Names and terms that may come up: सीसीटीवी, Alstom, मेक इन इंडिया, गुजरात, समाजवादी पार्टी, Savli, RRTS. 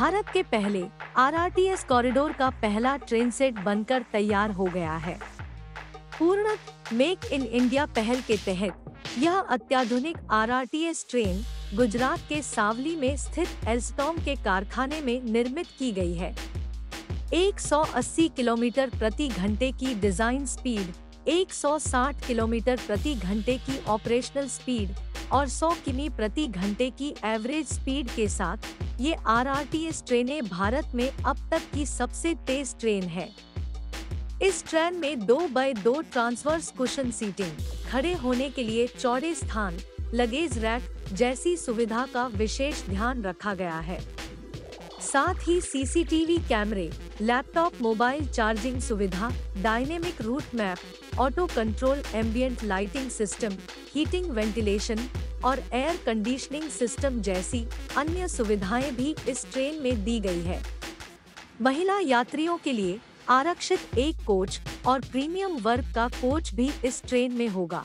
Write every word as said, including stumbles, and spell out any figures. भारत के पहले RRTS corridor का पहला ट्रेन सेट बनकर तैयार हो गया है। पूर्ण मेक इन इंडिया पहल के तहत यह अत्याधुनिक आरआरटीएस ट्रेन गुजरात के सावली में स्थित एल्स्टॉम के कारखाने में निर्मित की गई है। एक सौ अस्सी किलोमीटर प्रति घंटे की डिजाइन स्पीड, एक सौ साठ किलोमीटर प्रति घंटे की ऑपरेशनल स्पीड और सौ किमी प्रति घंटे की एवरेज स्पीड के साथ ये आरआरटीएस ट्रेनें भारत में अब तक की सबसे तेज ट्रेन है। इस ट्रेन में दो बाय दो ट्रांसवर्स कुशन सीटिंग, खड़े होने के लिए चौड़े स्थान, लगेज रैक जैसी सुविधा का विशेष ध्यान रखा गया है। साथ ही सीसीटीवी कैमरे, लैपटॉप मोबाइल चार्जिंग सुविधा, dynamic route map, auto control ambient lighting system, heating ventilation और एयर कंडीशनिंग सिस्टम जैसी अन्य सुविधाएं भी इस ट्रेन में दी गई है। महिला यात्रियों के लिए आरक्षित एक कोच और प्रीमियम वर्ग का कोच भी इस ट्रेन में होगा।